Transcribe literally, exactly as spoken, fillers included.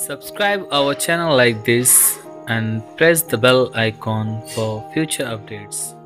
Subscribe our channel like this and press the bell icon for future updates.